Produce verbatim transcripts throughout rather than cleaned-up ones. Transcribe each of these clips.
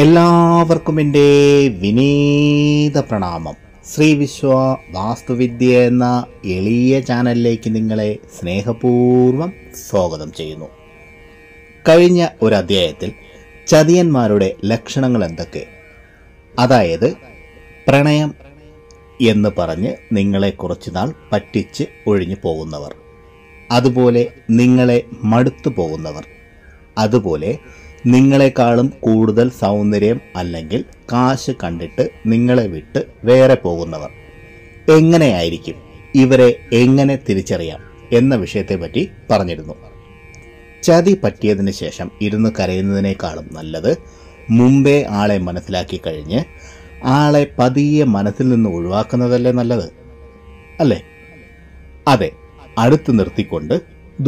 എല്ലാവർക്കും എൻ്റെ വിനീത പ്രണാമം. ശ്രീ വിശ്വ വാസ്തുവിദ്യ എന്ന എളിയ ചാനലിലേക്ക് നിങ്ങളെ സ്നേഹപൂർവം സ്വാഗതം ചെയ്യുന്നു. കഴിഞ്ഞ ഒരു അധ്യായത്തിൽ ചതിയന്മാരുടെ ലക്ഷണങ്ങൾ എന്തൊക്കെ, അതായത് പ്രണയം എന്ന് പറഞ്ഞ് നിങ്ങളെ കുറച്ച് നാൾ പറ്റിച്ച് ഒഴിഞ്ഞു പോകുന്നവർ, അതുപോലെ നിങ്ങളെ മടുത്തു പോകുന്നവർ, അതുപോലെ നിങ്ങളെക്കാളും കൂടുതൽ സൗന്ദര്യം അല്ലെങ്കിൽ കാശ് കണ്ടിട്ട് നിങ്ങളെ വിട്ട് വേറെ പോകുന്നവർ. എങ്ങനെയായിരിക്കും ഇവരെ എങ്ങനെ തിരിച്ചറിയാം എന്ന വിഷയത്തെപ്പറ്റി പറഞ്ഞിരുന്നു. ചതി പറ്റിയതിന് ശേഷം ഇരുന്ന് കരയുന്നതിനേക്കാളും നല്ലത് മുമ്പേ ആളെ മനസ്സിലാക്കി കഴിഞ്ഞ് ആളെ പതിയെ മനസ്സിൽ നിന്ന് ഒഴിവാക്കുന്നതല്ലേ നല്ലത്, അല്ലേ? അതെ, അടുത്ത് നിർത്തിക്കൊണ്ട്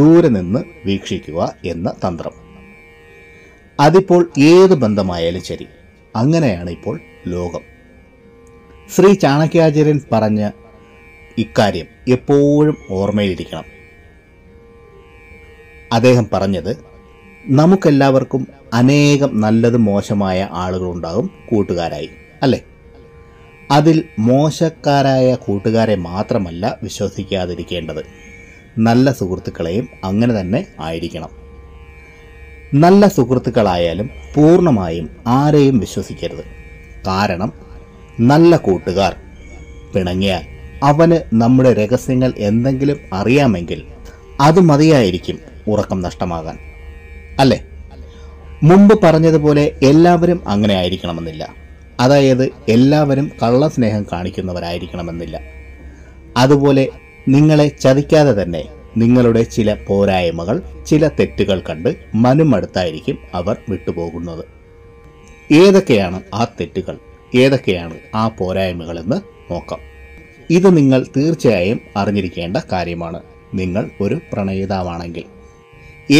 ദൂരെ നിന്ന് വീക്ഷിക്കുക എന്ന തന്ത്രം. അതിപ്പോൾ ഏത് ബന്ധമായാലും ശരി, അങ്ങനെയാണ് ഇപ്പോൾ ലോകം. ശ്രീ ചാണക്യാചാര്യൻ പറഞ്ഞ ഇക്കാര്യം എപ്പോഴും ഓർമ്മയിലിരിക്കണം. അദ്ദേഹം പറഞ്ഞത്, നമുക്കെല്ലാവർക്കും അനേകം നല്ലതും മോശമായ ആളുകളുണ്ടാകും കൂട്ടുകാരായി, അല്ലേ? അതിൽ മോശക്കാരായ കൂട്ടുകാരെ മാത്രമല്ല വിശ്വസിക്കാതിരിക്കേണ്ടത്, നല്ല സുഹൃത്തുക്കളെയും അങ്ങനെ തന്നെ ആയിരിക്കണം. നല്ല സുഹൃത്തുക്കളായാലും പൂർണ്ണമായും ആരെയും വിശ്വസിക്കരുത്. കാരണം നല്ല കൂട്ടുകാർ പിണങ്ങിയാൽ അവന് നമ്മുടെ രഹസ്യങ്ങൾ എന്തെങ്കിലും അറിയാമെങ്കിൽ അത് മതിയായിരിക്കും ഉറക്കം നഷ്ടമാകാൻ, അല്ലേ? മുമ്പ് പറഞ്ഞതുപോലെ എല്ലാവരും അങ്ങനെ ആയിരിക്കണമെന്നില്ല. അതായത് എല്ലാവരും കള്ളസ്നേഹം കാണിക്കുന്നവരായിരിക്കണമെന്നില്ല. അതുപോലെ നിങ്ങളെ ചതിക്കാതെ തന്നെ നിങ്ങളുടെ ചില പോരായ്മകൾ, ചില തെറ്റുകൾ കണ്ട് മനുമടുത്തായിരിക്കും അവർ വിട്ടുപോകുന്നത്. ഏതൊക്കെയാണ് ആ തെറ്റുകൾ, ഏതൊക്കെയാണ് ആ പോരായ്മകളെന്ന് നോക്കാം. ഇത് നിങ്ങൾ തീർച്ചയായും അറിഞ്ഞിരിക്കേണ്ട കാര്യമാണ് നിങ്ങൾ ഒരു പ്രണയിതാവാണെങ്കിൽ.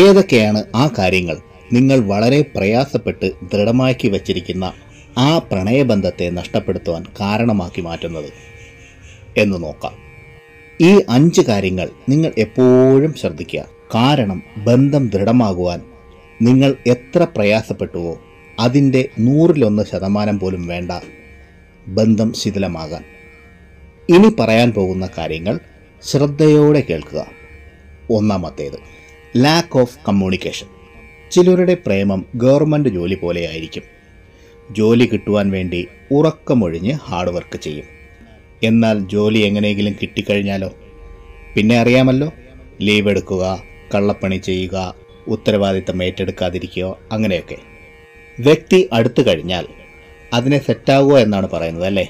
ഏതൊക്കെയാണ് ആ കാര്യങ്ങൾ? നിങ്ങൾ വളരെ പ്രയാസപ്പെട്ട് ദൃഢമാക്കി വച്ചിരിക്കുന്ന ആ പ്രണയബന്ധത്തെ നഷ്ടപ്പെടുത്തുവാൻ കാരണമാക്കി മാറ്റുന്നത് എന്ന് നോക്കാം. ഈ അഞ്ച് കാര്യങ്ങൾ നിങ്ങൾ എപ്പോഴും ശ്രദ്ധിക്കുക. കാരണം ബന്ധം ദൃഢമാകുവാൻ നിങ്ങൾ എത്ര പ്രയാസപ്പെട്ടുവോ അതിൻ്റെ നൂറിലൊന്ന് ശതമാനം പോലും വേണ്ട ബന്ധം ശിഥിലമാകാൻ. ഇനി പറയാൻ പോകുന്ന കാര്യങ്ങൾ ശ്രദ്ധയോടെ കേൾക്കുക. ഒന്നാമത്തേത് ലാക്ക് ഓഫ് കമ്മ്യൂണിക്കേഷൻ. ചിലരുടെ പ്രേമം ഗവൺമെൻറ് ജോലി പോലെയായിരിക്കും. ജോലി കിട്ടുവാൻ വേണ്ടി ഉറക്കമൊഴിഞ്ഞ് ഹാർഡ് വർക്ക് ചെയ്യും. എന്നാൽ ജോലി എങ്ങനെയെങ്കിലും കിട്ടിക്കഴിഞ്ഞാലോ പിന്നെ അറിയാമല്ലോ, ലീവ് എടുക്കുക, കള്ളപ്പണി ചെയ്യുക, ഉത്തരവാദിത്തം ഏറ്റെടുക്കാതിരിക്കുക, അങ്ങനെയൊക്കെ. വ്യക്തി അടുത്തു കഴിഞ്ഞാൽ അതിനെ സെറ്റാകുക എന്നാണ് പറയുന്നത്, അല്ലേ?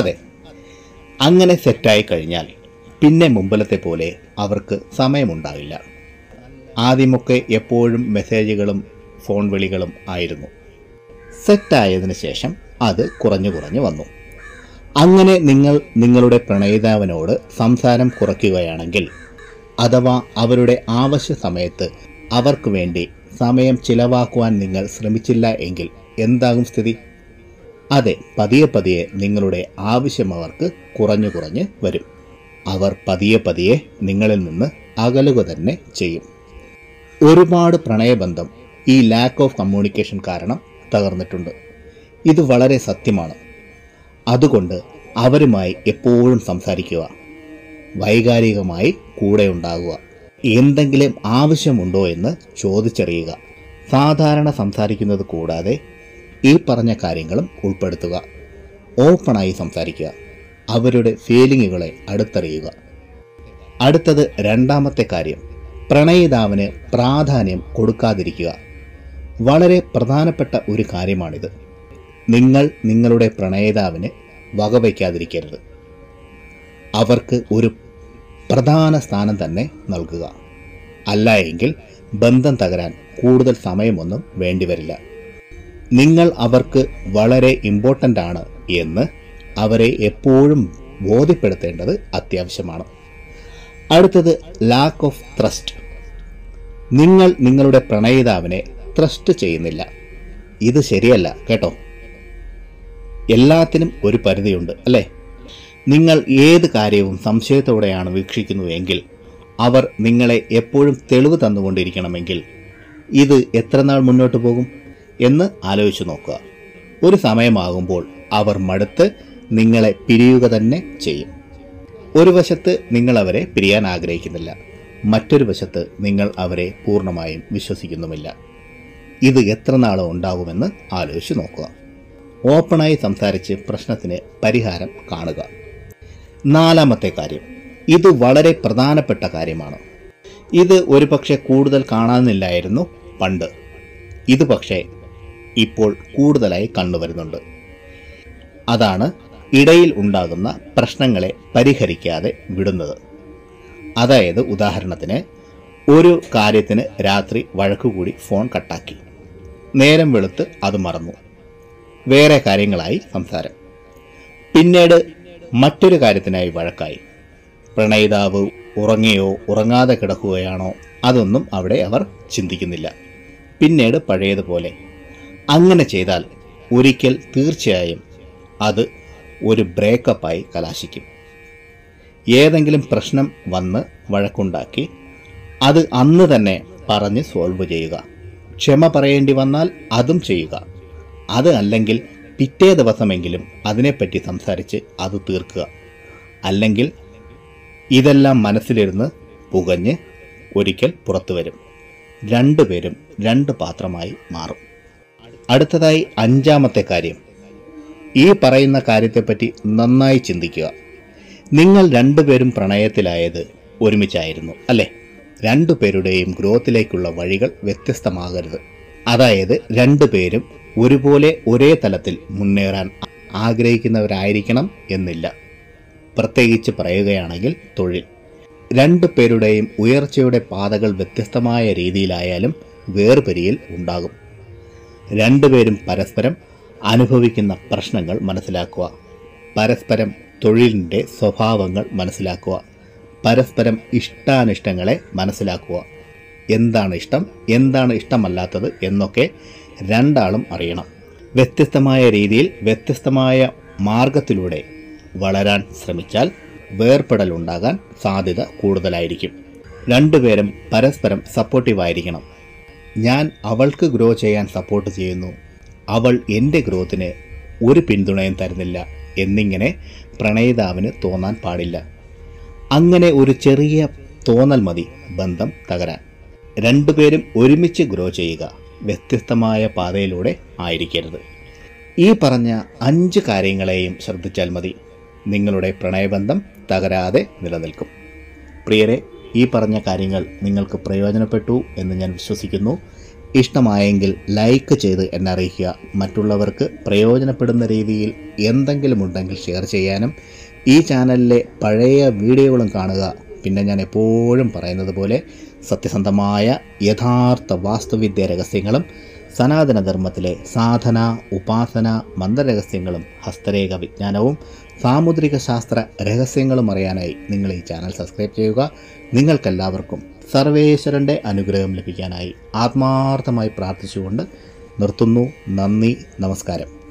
അതെ, അങ്ങനെ സെറ്റായി കഴിഞ്ഞാൽ പിന്നെ മുമ്പിലത്തെ പോലെ അവർക്ക് സമയമുണ്ടാവില്ല. ആദ്യമൊക്കെ എപ്പോഴും മെസ്സേജുകളും ഫോൺ വിളികളും ആയിരുന്നു. സെറ്റായതിന് ശേഷം അത് കുറഞ്ഞു കുറഞ്ഞു വന്നു. അങ്ങനെ നിങ്ങൾ നിങ്ങളുടെ പ്രണയിതാവിനോട് സംസാരം കുറയ്ക്കുകയാണെങ്കിൽ, അഥവാ അവരുടെ ആവശ്യ സമയത്ത് അവർക്ക് വേണ്ടി സമയം ചിലവാക്കുവാൻ നിങ്ങൾ ശ്രമിച്ചില്ല എങ്കിൽ എന്താകും സ്ഥിതി? അതെ, പതിയെ പതിയെ നിങ്ങളുടെ ആവശ്യം അവർക്ക് കുറഞ്ഞു കുറഞ്ഞ് വരും. അവർ പതിയെ പതിയെ നിങ്ങളിൽ നിന്ന് അകലുക തന്നെ ചെയ്യും. ഒരുപാട് പ്രണയബന്ധം ഈ ലാക്ക് ഓഫ് കമ്മ്യൂണിക്കേഷൻ കാരണം തകർന്നിട്ടുണ്ട്. ഇത് വളരെ സത്യമാണ്. അതുകൊണ്ട് അവരുമായി എപ്പോഴും സംസാരിക്കുക, വൈകാരികമായി കൂടെ ഉണ്ടാകുക, എന്തെങ്കിലും ആവശ്യമുണ്ടോ എന്ന് ചോദിച്ചറിയുക. സാധാരണ സംസാരിക്കുന്നത് കൂടാതെ ഈ പറഞ്ഞ കാര്യങ്ങളും ഉൾപ്പെടുത്തുക. ഓപ്പണായി സംസാരിക്കുക, അവരുടെ ഫീലിങ്ങുകളെ അടുത്തറിയുക. അടുത്തത് രണ്ടാമത്തെ കാര്യം, പ്രണയിതാവിന് പ്രാധാന്യം കൊടുക്കാതിരിക്കുക. വളരെ പ്രധാനപ്പെട്ട ഒരു കാര്യമാണിത്. നിങ്ങൾ നിങ്ങളുടെ പ്രണയിതാവിന് വകവയ്ക്കാതിരിക്കരുത്. അവർക്ക് ഒരു പ്രധാന സ്ഥാനം തന്നെ നൽകുക. അല്ല എങ്കിൽ ബന്ധം തകരാൻ കൂടുതൽ സമയമൊന്നും വേണ്ടിവരില്ല. നിങ്ങൾ അവർക്ക് വളരെ ഇമ്പോർട്ടൻ്റ് ആണ് എന്ന് അവരെ എപ്പോഴും ബോധ്യപ്പെടുത്തേണ്ടത് അത്യാവശ്യമാണ്. അടുത്തത് ലാക്ക് ഓഫ് ട്രസ്റ്റ്. നിങ്ങൾ നിങ്ങളുടെ പ്രണയിതാവിനെ ട്രസ്റ്റ് ചെയ്യുന്നില്ല. ഇത് ശരിയല്ല കേട്ടോ. എല്ലാത്തിനും ഒരു പരിധിയുണ്ട്, അല്ലേ? നിങ്ങൾ ഏത് കാര്യവും സംശയത്തോടെയാണ് വീക്ഷിക്കുന്നുവെങ്കിൽ, അവർ നിങ്ങളെ എപ്പോഴും തെളിവ് തന്നുകൊണ്ടിരിക്കണമെങ്കിൽ ഇത് എത്ര നാൾ മുന്നോട്ട് പോകും എന്ന് ആലോചിച്ച് നോക്കുക. ഒരു സമയമാകുമ്പോൾ അവർ മടുത്ത് നിങ്ങളെ പിരിയുക തന്നെ ചെയ്യും. ഒരു വശത്ത് നിങ്ങൾ അവരെ പിരിയാൻ ആഗ്രഹിക്കുന്നില്ല, മറ്റൊരു വശത്ത് നിങ്ങൾ അവരെ പൂർണ്ണമായും വിശ്വസിക്കുന്നുമില്ല. ഇത് എത്ര നാൾ ഉണ്ടാകുമെന്ന് ആലോചിച്ച് നോക്കുക. ഓപ്പണായി സംസാരിച്ച് പ്രശ്നത്തിന് പരിഹാരം കാണുക. നാലാമത്തെ കാര്യം, ഇത് വളരെ പ്രധാനപ്പെട്ട കാര്യമാണ്. ഇത് ഒരു പക്ഷേ കൂടുതൽ കാണാനില്ലായിരുന്നു പണ്ട്, ഇത് പക്ഷേ ഇപ്പോൾ കൂടുതലായി കണ്ടുവരുന്നുണ്ട്. അതാണ് ഇടയിൽ ഉണ്ടാകുന്ന പ്രശ്നങ്ങളെ പരിഹരിക്കാതെ വിടുന്നത്. അതായത് ഉദാഹരണത്തിന്, ഒരു കാര്യത്തിന് രാത്രി വഴക്കുകൂടി ഫോൺ കട്ടാക്കി, നേരം വെളുത്ത് അത് മറന്നു, വേറെ കാര്യങ്ങളായി സംസാരം, പിന്നീട് മറ്റൊരു കാര്യത്തിനായി വഴക്കായി. പ്രണയിതാവ് ഉറങ്ങിയോ ഉറങ്ങാതെ കിടക്കുകയാണോ അതൊന്നും അവിടെ അവർ ചിന്തിക്കുന്നില്ല. പിന്നീട് പഴയതുപോലെ. അങ്ങനെ ചെയ്താൽ ഒരിക്കൽ തീർച്ചയായും അത് ഒരു ബ്രേക്കപ്പായി കലാശിക്കും. ഏതെങ്കിലും പ്രശ്നം വന്ന് വഴക്കുണ്ടാക്കി അത് അന്ന് തന്നെ പറഞ്ഞ് സോൾവ് ചെയ്യുക. ക്ഷമ പറയേണ്ടി വന്നാൽ അതും ചെയ്യുക. അത് അല്ലെങ്കിൽ പിറ്റേ ദിവസമെങ്കിലും അതിനെപ്പറ്റി സംസാരിച്ച് അത് തീർക്കുക. അല്ലെങ്കിൽ ഇതെല്ലാം മനസ്സിലിരുന്ന് പുകഞ്ഞ് ഒരിക്കൽ പുറത്തു വരും. രണ്ടുപേരും രണ്ട് പാത്രമായി മാറും. അടുത്തതായി അഞ്ചാമത്തെ കാര്യം, ഈ പറയുന്ന കാര്യത്തെപ്പറ്റി നന്നായി ചിന്തിക്കുക. നിങ്ങൾ രണ്ടുപേരും പ്രണയത്തിലായത് ഒരുമിച്ചായിരുന്നു അല്ലേ? രണ്ടുപേരുടെയും ഗ്രോത്തിലേക്കുള്ള വഴികൾ വ്യത്യസ്തമാകരുത്. അതായത് രണ്ടുപേരും ഒരുപോലെ ഒരേ തലത്തിൽ മുന്നേറാൻ ആഗ്രഹിക്കുന്നവരായിരിക്കണം എന്നില്ല. പ്രത്യേകിച്ച് പറയുകയാണെങ്കിൽ തൊഴിൽ, രണ്ടുപേരുടെയും ഉയർച്ചയുടെ പാതകൾ വ്യത്യസ്തമായ രീതിയിലായാലും വേർപിരിയൽ ഉണ്ടാകും. രണ്ടുപേരും പരസ്പരം അനുഭവിക്കുന്ന പ്രശ്നങ്ങൾ മനസ്സിലാക്കുക, പരസ്പരം തൊഴിലിൻ്റെ സ്വഭാവങ്ങൾ മനസ്സിലാക്കുക, പരസ്പരം ഇഷ്ടാനിഷ്ടങ്ങളെ മനസ്സിലാക്കുക. എന്താണ് ഇഷ്ടം, എന്താണ് ഇഷ്ടമല്ലാത്തത് എന്നൊക്കെ രണ്ടാളും അറിയണം. വ്യത്യസ്തമായ രീതിയിൽ വ്യത്യസ്തമായ മാർഗത്തിലൂടെ വളരാൻ ശ്രമിച്ചാൽ വേർപെടലുണ്ടാകാൻ സാധ്യത കൂടുതലായിരിക്കും. രണ്ടുപേരും പരസ്പരം സപ്പോർട്ടീവായിരിക്കണം. ഞാൻ അവൾക്ക് ഗ്രോ ചെയ്യാൻ സപ്പോർട്ട് ചെയ്യുന്നു, അവൾ എൻ്റെ ഗ്രോത്തിന് ഒരു പിന്തുണയും തരുന്നില്ല എന്നിങ്ങനെ പ്രണയിതാവിന് തോന്നാൻ പാടില്ല. അങ്ങനെ ഒരു ചെറിയ തോന്നൽ മതി ബന്ധം തകരാൻ. രണ്ടുപേരും ഒരുമിച്ച് ഗ്രോ ചെയ്യുക, വ്യത്യസ്തമായ പാതയിലൂടെ ആയിരിക്കരുത്. ഈ പറഞ്ഞ അഞ്ച് കാര്യങ്ങളെയും ശ്രദ്ധിച്ചാൽ മതി, നിങ്ങളുടെ പ്രണയബന്ധം തകരാതെ നിലനിൽക്കും. പ്രിയരെ, ഈ പറഞ്ഞ കാര്യങ്ങൾ നിങ്ങൾക്ക് പ്രയോജനപ്പെട്ടു എന്ന് ഞാൻ വിശ്വസിക്കുന്നു. ഇഷ്ടമായെങ്കിൽ ലൈക്ക് ചെയ്ത് എന്നെ അറിയിക്കുക. മറ്റുള്ളവർക്ക് പ്രയോജനപ്പെടുന്ന രീതിയിൽ എന്തെങ്കിലും ഉണ്ടെങ്കിൽ ഷെയർ ചെയ്യാനും ഈ ചാനലിലെ പഴയ വീഡിയോകളും കാണുക. പിന്നെ ഞാൻ എപ്പോഴും പറയുന്നത് പോലെ സത്യസന്ധമായ യഥാർത്ഥ വാസ്തുവിദ്യ രഹസ്യങ്ങളും സനാതനധർമ്മത്തിലെ സാധന ഉപാസന മന്ത്രരഹസ്യങ്ങളും ഹസ്തരേഖ വിജ്ഞാനവും സാമുദ്രിക ശാസ്ത്ര രഹസ്യങ്ങളും അറിയാനായി നിങ്ങൾ ഈ ചാനൽ സബ്സ്ക്രൈബ് ചെയ്യുക. നിങ്ങൾക്കെല്ലാവർക്കും സർവേശ്വരൻ്റെ അനുഗ്രഹം ലഭിക്കാനായി ആത്മാർത്ഥമായി പ്രാർത്ഥിച്ചുകൊണ്ട് നിർത്തുന്നു. നന്ദി, നമസ്കാരം.